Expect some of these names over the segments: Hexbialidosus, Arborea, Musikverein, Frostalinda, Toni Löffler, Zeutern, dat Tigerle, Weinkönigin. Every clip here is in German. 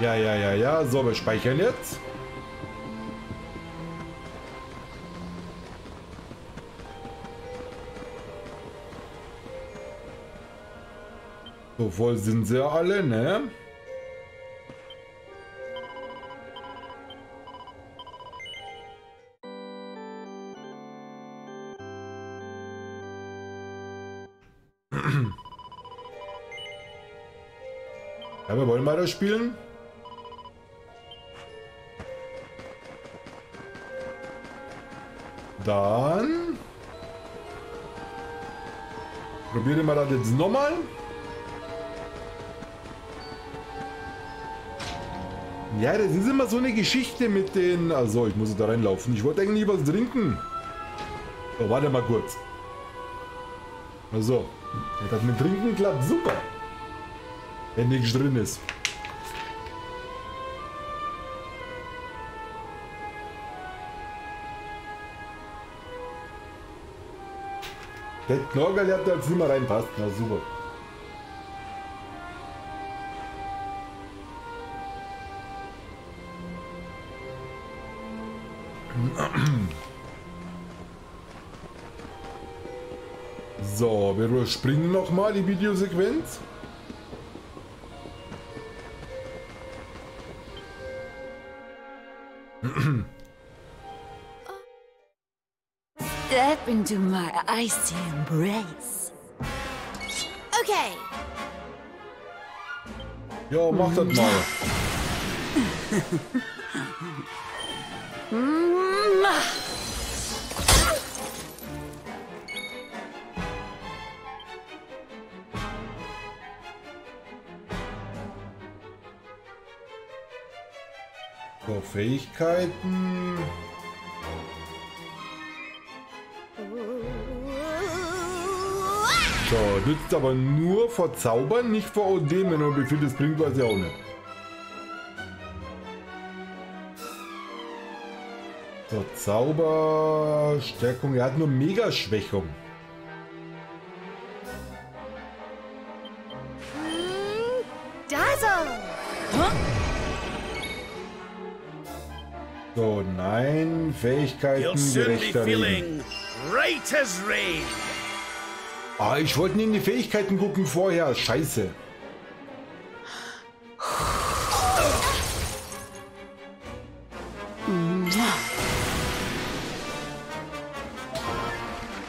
Ja, ja, ja, ja. So, wir speichern jetzt. So voll sind sie ja alle, ne? Ja, wir wollen weiter spielen. Dann probieren wir das jetzt nochmal. Ja, das ist immer so eine Geschichte mit den... Also, ich muss da reinlaufen. Ich wollte eigentlich was trinken. So, warte mal kurz. Also, das mit Trinken klappt super. Wenn nichts drin ist. Der Knorgel hat da jetzt nicht mehr reinpasst. Na super. So, wir überspringen nochmal die Videosequenz. Step into my icy embrace. Okay. Ja, mach das mal. So, Fähigkeiten. So, nützt aber nur vor Zaubern, nicht vor OD, wenn er befiehlt, das bringt was ja auch nicht. So, Zauberstärkung, er hat nur Megaschwächung. So, nein, Fähigkeiten, gerechter Regen. Ah, ich wollte nicht in die Fähigkeiten gucken vorher, scheiße.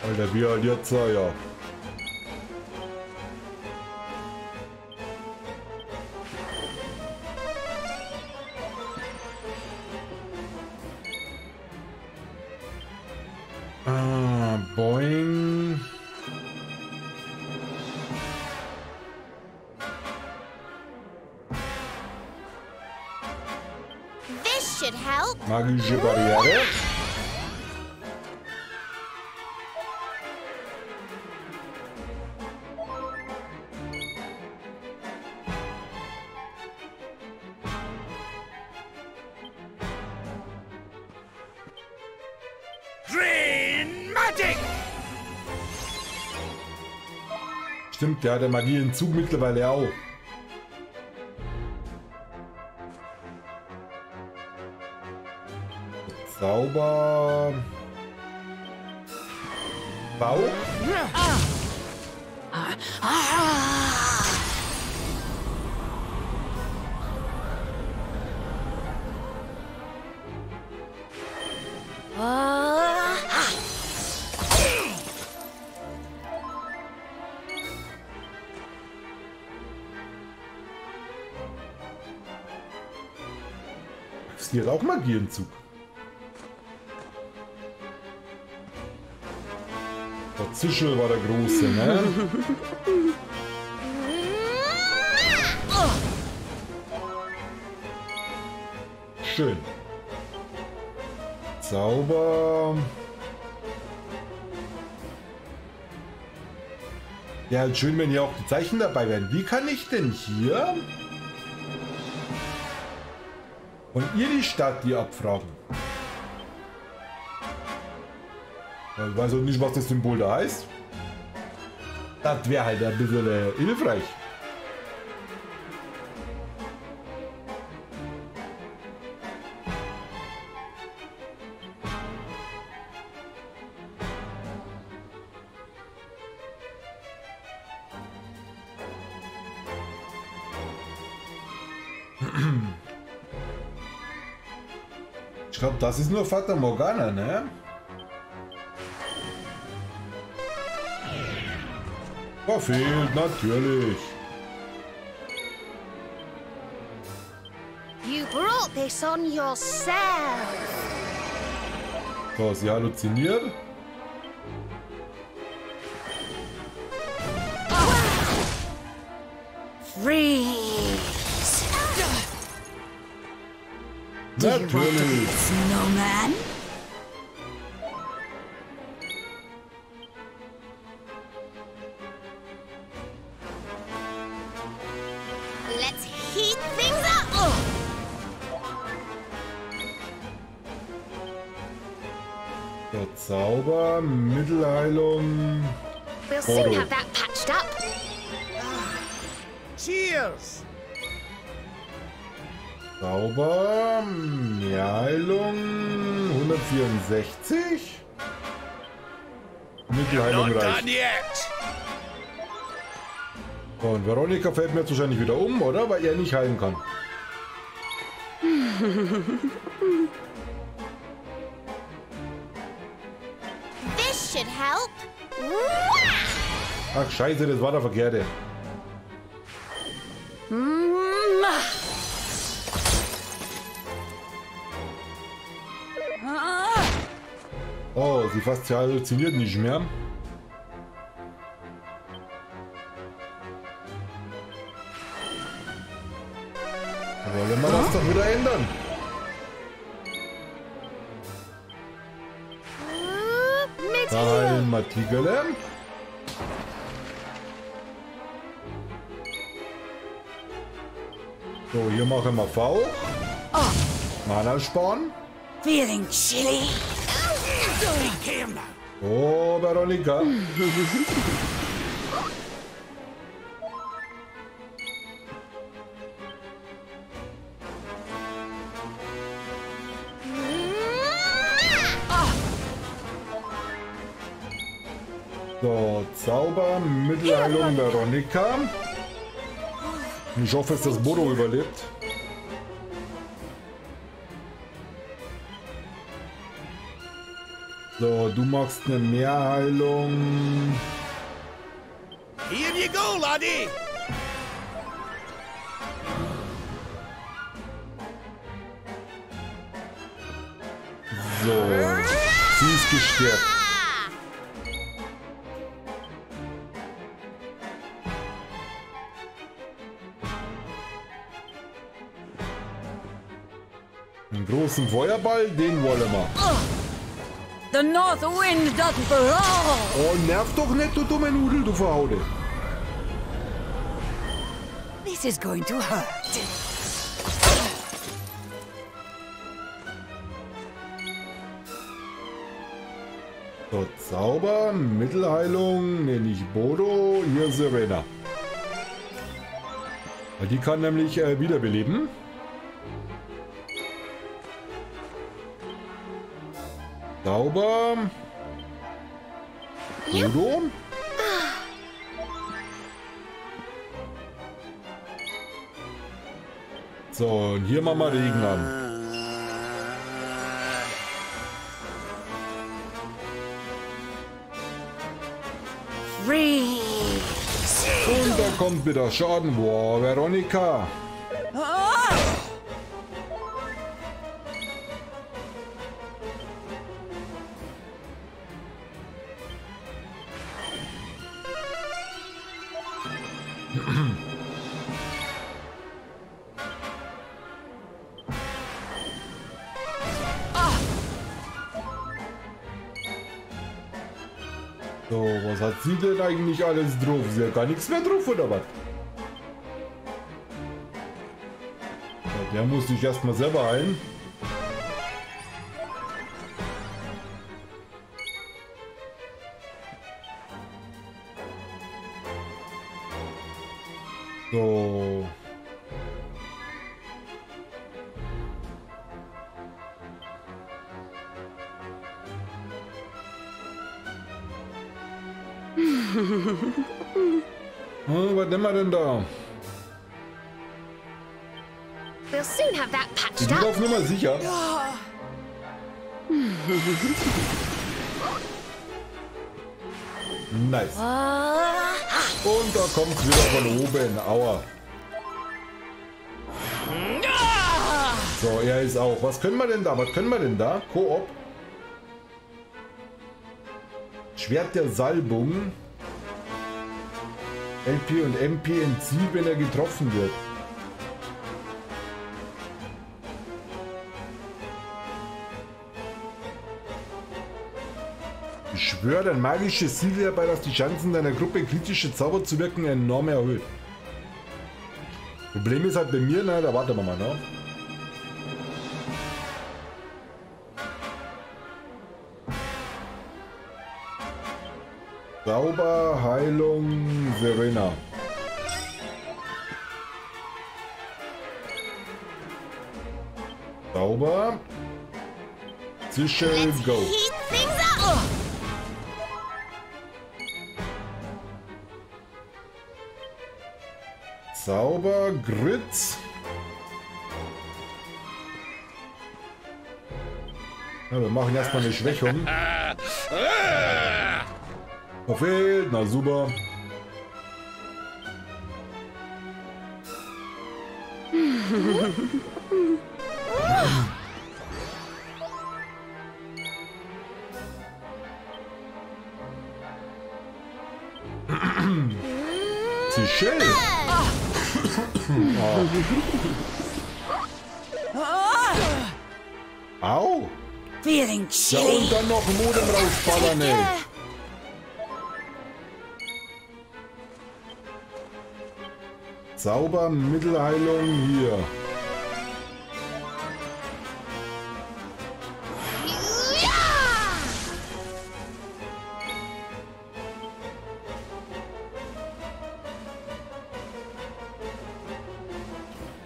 Alter, wie halt jetzt, ja. Boing. This should help. Magische Barriere. Stimmt, der hat der Magieentzug mittlerweile auch. Sauber. Bau. Hier ist auch Magieentzug. Der Zischel war der Große, ne? Schön. Zauber. Ja, halt schön, wenn hier auch die Zeichen dabei wären. Wie kann ich denn hier... Und ihr die Stadt die abfragen. Ich weiß auch nicht, was das Symbol da heißt. Das wäre halt ein bisschen hilfreich. glaube, das ist nur Fata Morgana, ne? Verfehlt, natürlich. You brought this on yourself. So, sie halluziniert. Freeze! Natürlich! Snowman? Let's heat things up! Oh. Der Zauber, Mittelheilung. We'll soon have that patched up. Cheers! Zauber, Mehrheilung, 164. Mittelheilung reicht. Und Veronika fällt mir jetzt wahrscheinlich wieder um, oder? Weil er nicht heilen kann. This should help. Ach scheiße, das war der verkehrte. Oh, sie fast halluziniert nicht mehr. Wollen wir das doch wieder ändern? Einmal Tigerle. So, hier machen wir V. Oh. Mana sparen. Feeling chilly. Oh, Veronika. So, Zauber, Mittelheilung, Veronika. Ich hoffe, dass das Bodo überlebt. So, du machst eine Mehrheilung. Here you go, Laddie. So, sie ist gestärkt. Einen großen Feuerball, den wollen wir. The north wind doesn't blow. Oh, nerv doch nicht, du dumme Nudel, du Verhaute. This is going to hurt. So, Zauber, Mittelheilung, ne, nicht Bodo, hier Serena. Die kann nämlich wiederbeleben. Zauber. Bodo. So, und hier machen wir Regen an. Und da kommt wieder Schaden. Wow, Veronika. So, was hat sie denn eigentlich alles drauf? Sie hat gar nichts mehr drauf, oder was? Ja, der muss sich erstmal selber heilen. So. Was nehmen wir denn da? Die sind auf Nummer sicher. Nice. Und da kommt wieder von oben. Aua. So, er ist auch. Was können wir denn da? Was können wir denn da? Koop. Schwert der Salbung. LP und MP entziehen, wenn er getroffen wird. Beschwör ein magisches Ziel dabei, dass die Chancen deiner Gruppe kritische Zauber zu wirken enorm erhöht. Problem ist halt bei mir, na, da warten wir mal, ne? Zauber, Heilung, Serena. Zauber. Sicher, go. Zauber, Gritz. Ja, wir machen erstmal eine Schwächung. Verfehlt, na super. Sie schön. Oh. Au. Ja, und dann noch Modem rausballern, ey. Sauber, Mittelheilung hier.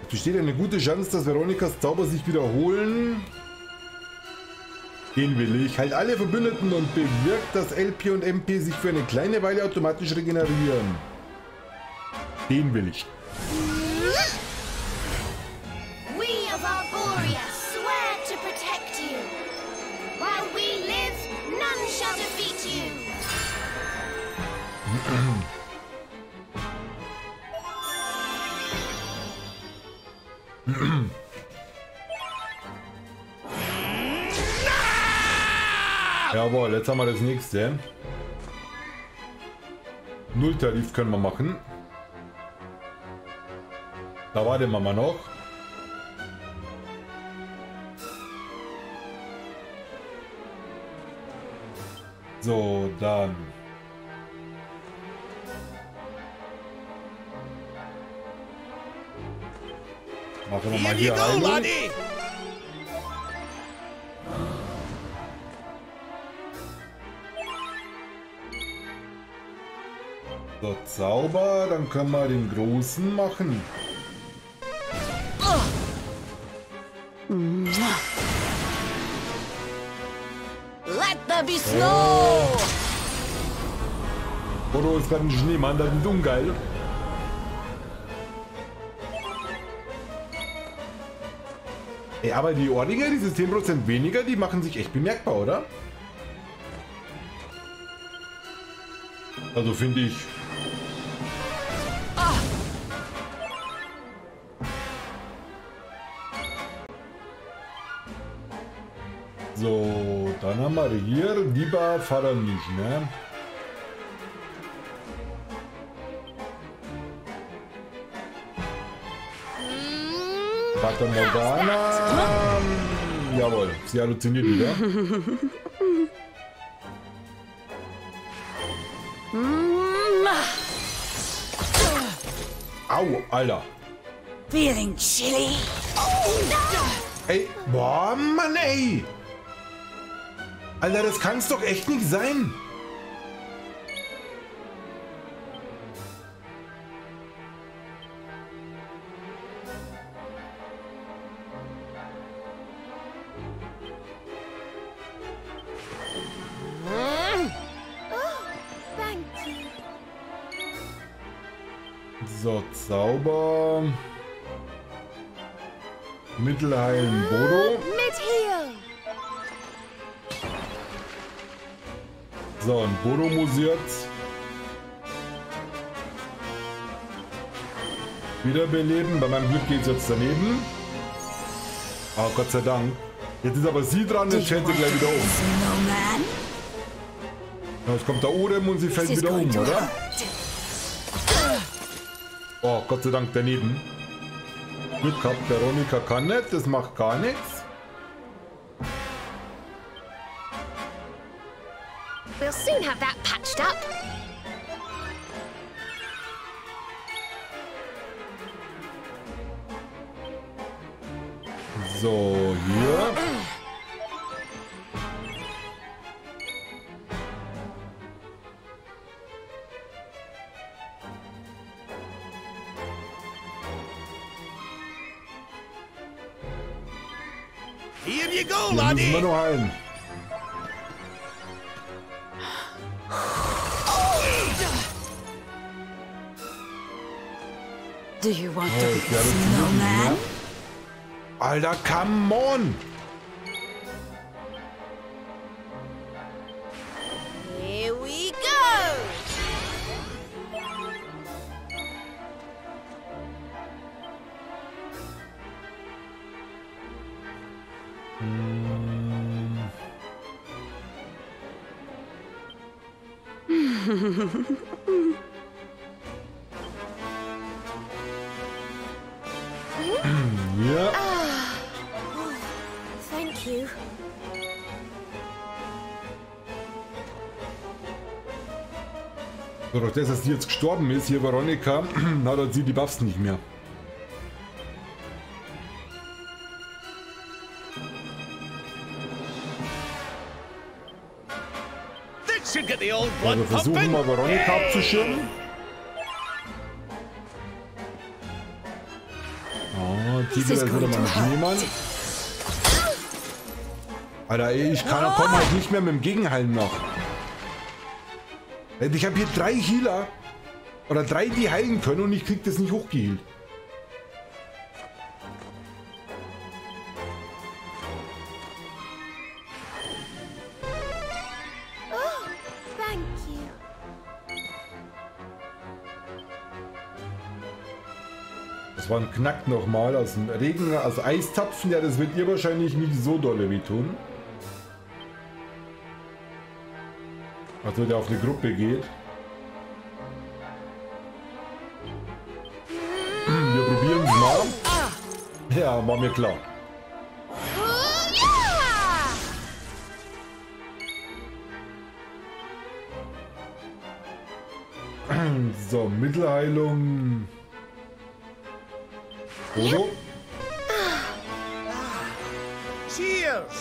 Es besteht eine gute Chance, dass Veronikas Zauber sich wiederholen. Den will ich. Halt alle Verbündeten und bewirkt, dass LP und MP sich für eine kleine Weile automatisch regenerieren. Den will ich. Jawohl, jetzt haben wir das nächste. Nulltarif können wir machen. Da warten wir mal noch. So, dann. Machen wir mal hier rein. So, Zauber, dann können wir den Großen machen. Oh. Bodo ist gerade ein Schneemann, das ist ungeil. Ey, aber die Ordninger, diese 10% weniger, die machen sich echt bemerkbar, oder? Also finde ich. So, dann haben wir hier lieber Pfarrer nicht, ne? Warte mal, Dana. Jawohl, sie halluziniert wieder. Au, Alter. Feeling chilly. Ey, boah, Mann, ey. Alter, das kann's doch echt nicht sein. So, Zauber. Mittelheilen Bodo. So, und Bodo muss jetzt wiederbeleben. Bei meinem Glück geht es jetzt daneben. Oh, Gott sei Dank. Jetzt ist aber sie dran, jetzt fällt sie gleich wieder um. Jetzt kommt der Odem und sie fällt wieder um, oder? Oh, Gott sei Dank daneben. Glück gehabt, Veronika kann nicht, das macht gar nichts. We'll soon have that patched up. So, hier. Here you go, laddie. Müssen wir noch ein. Do you want to be a snowman? Alter, come on! Here we go! Ja. Ah, oh, thank you. So, durch das, dass sie jetzt gestorben ist, hier Veronika, hat sie die Buffs nicht mehr. Also versuchen wir Veronika abzuschirmen. Tigerle ist wieder mal ein Schneemann. Alter, ey, ich komme halt nicht mehr mit dem Gegenheilen noch. Ich habe hier 3 Healer. Oder 3, die heilen können und ich krieg das nicht hochgehielt. Das war ein Knack nochmal aus dem Regen, aus Eistapfen. Ja, das wird ihr wahrscheinlich nicht so dolle wehtun. Also der auf die Gruppe geht. Wir probieren es mal. Ja, war mir klar. So, Mittelheilung. Bodo? Cheers!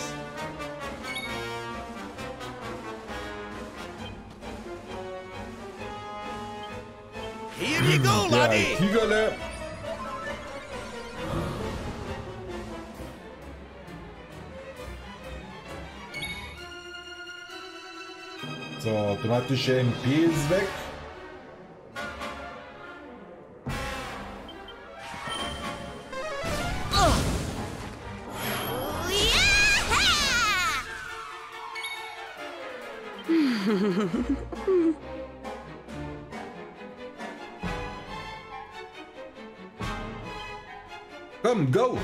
Here you go, laddie! Tigerle! So, automatische MP ist weg. Komm, go!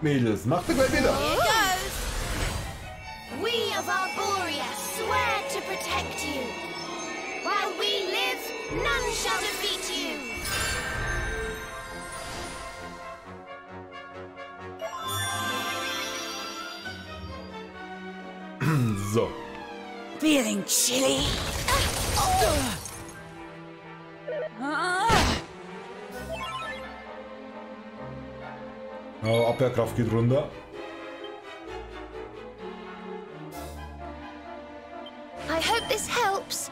Mädels, macht gleich wieder! We of Arborea swear to protect you. While we live, none shall defeat you. So. Feeling chilly? Oh, Abwehrkraft geht runter. I hope this helps.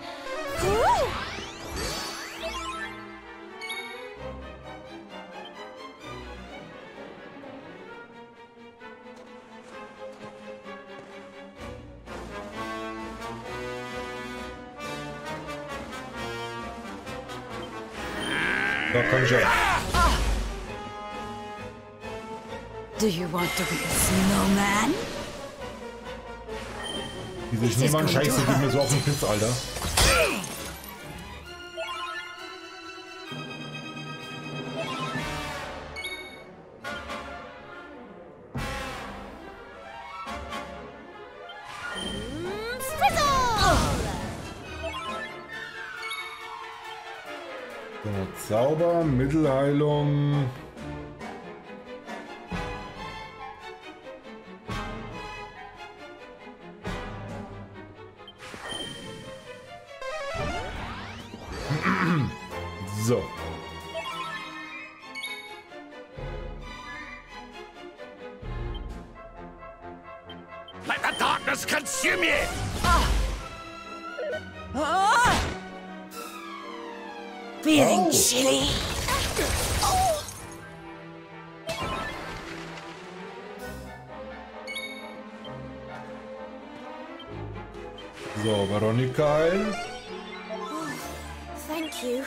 Da komm schon. Do you want to be a snowman? Diese Schneemann-Scheiße geht mir so auf den Pins, Alter. So, Zauber, Mittelheilung. So. Let the darkness consume you. Feeling chilly. Oh. So, Veronica. Oh, thank you.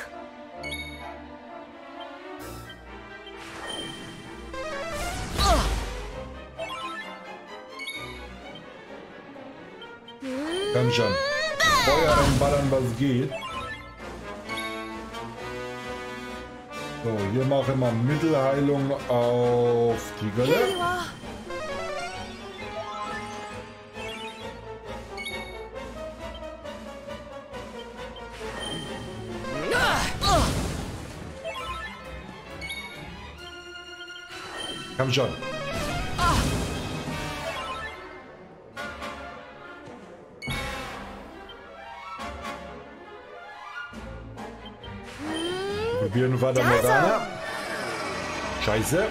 Kann schon. Feuer und ballern, was geht. So, hier machen wir Mittelheilung auf Tigerle. Komm schon. Probieren wir da mal rein. Scheiße.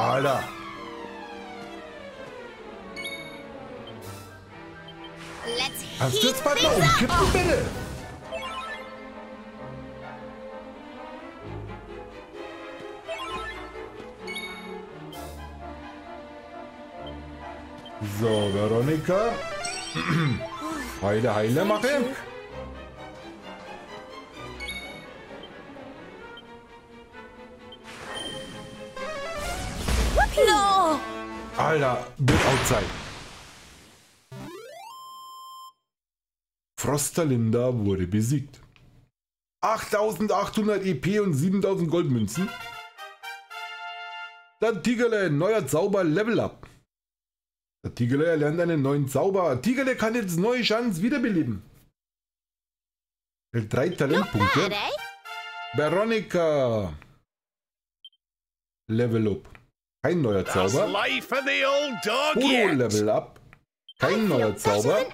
Alter. Kannst du jetzt mal umkippen, bitte? So, Veronica. Heile, heile, mache. Alter, wird auch Zeit. Frostalinda wurde besiegt. 8800 EP und 7000 Goldmünzen. Dat Tigerle, neuer Zauber, Level Up. Dat Tigerle erlernt einen neuen Zauber. Tigerle kann jetzt neue Chance wiederbeleben. 3 Talentpunkte. Veronica. Level Up. Kein neuer Zauber. Polo Level Up. Kein neuer Zauber.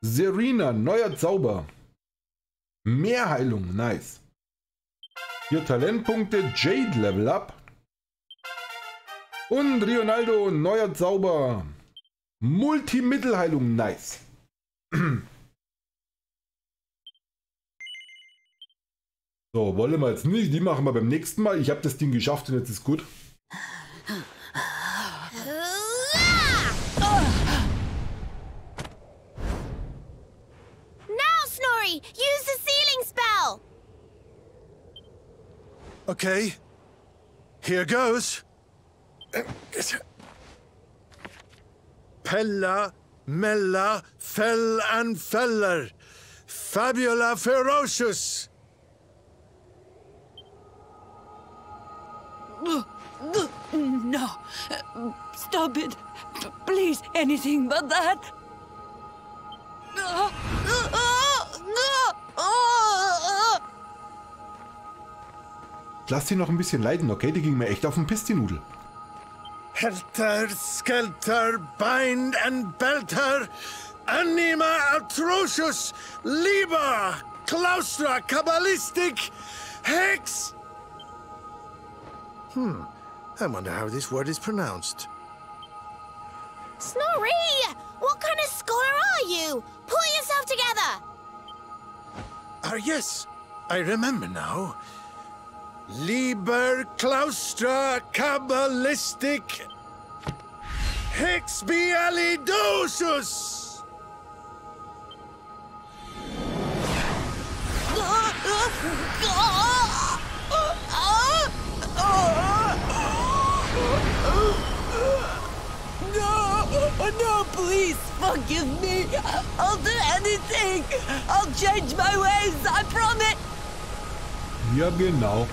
Serena, neuer Zauber. Mehr Heilung, nice. 4 Talentpunkte. Jade Level Up. Und Ronaldo, neuer Zauber. Multimittelheilung, nice. So, wollen wir jetzt nicht. Die machen wir beim nächsten Mal. Ich habe das Ding geschafft und jetzt ist gut. Now, Snorri, use the sealing spell. Okay, here goes. Pella, Mella, Fell and Feller, Fabula Ferocious. No, stop it. Please, anything but that. Lass sie noch ein bisschen leiden, okay? Die ging mir echt auf den Piss, die Nudel. Helter, Skelter, Bind and Belter, Anima Atrocious, Liber, Claustra, Kabbalistik, Hex. I wonder how this word is pronounced. Snorri! What kind of scholar are you? are you? Pull yourself together! Ah, yes. I remember now. Liber claustra kabbalistic hexbialidosus! No, please, forgive me. I'll do anything. I'll change my ways, I promise. Ja, genau.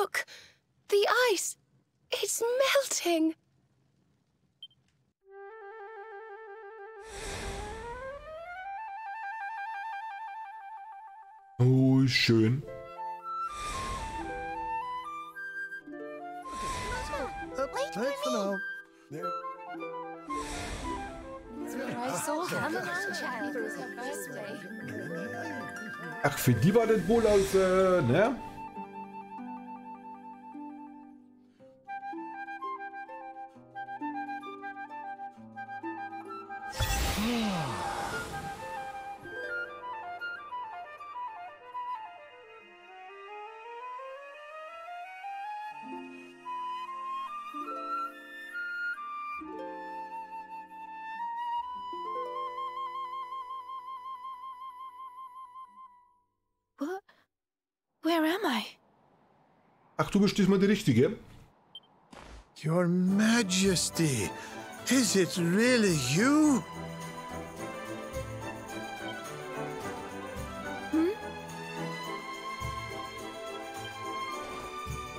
Look, the ice, it's melting. Oh, schön. Ach, für die war das wohl aus, ne? Ach, du bist diesmal die Richtige. Your Majesty, is it really you? Hm?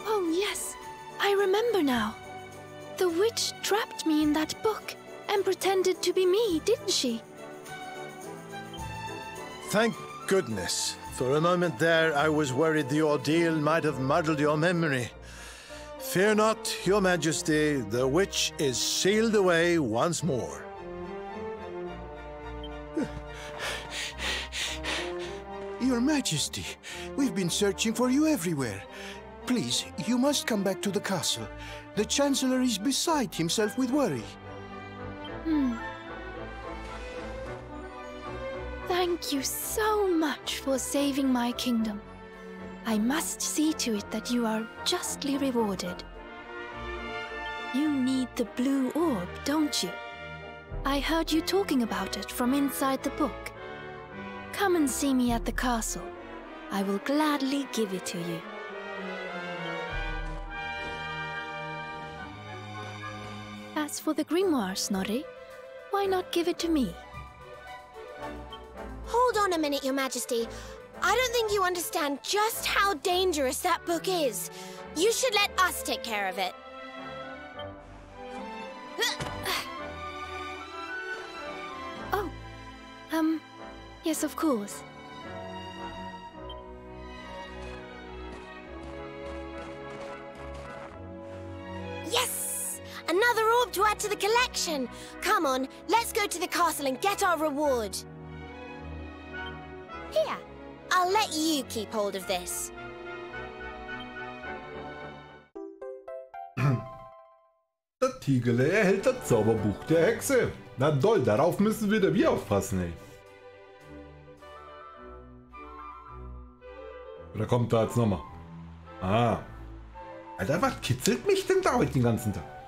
Oh, yes, I remember now. The witch trapped me in that book and pretended to be me, didn't she? Thank goodness. For a moment there, I was worried the ordeal might have muddled your memory. Fear not, Your Majesty. The witch is sealed away once more. Your Majesty, we've been searching for you everywhere. Please, you must come back to the castle. The Chancellor is beside himself with worry. Thank you so much for saving my kingdom. I must see to it that you are justly rewarded. You need the blue orb, don't you? I heard you talking about it from inside the book. Come and see me at the castle. I will gladly give it to you. As for the grimoire, Snorri, why not give it to me? Hold on a minute, Your Majesty. I don't think you understand just how dangerous that book is. You should let us take care of it. Oh. Yes, of course. Yes! Another orb to add to the collection. Come on, let's go to the castle and get our reward. Here, I'll let you keep hold of this. Dat Tigerle erhält das Zauberbuch der Hexe. Na doll, darauf müssen wieder wir aufpassen, ey. Oder kommt da jetzt nochmal? Ah. Alter, was kitzelt mich denn da heute den ganzen Tag?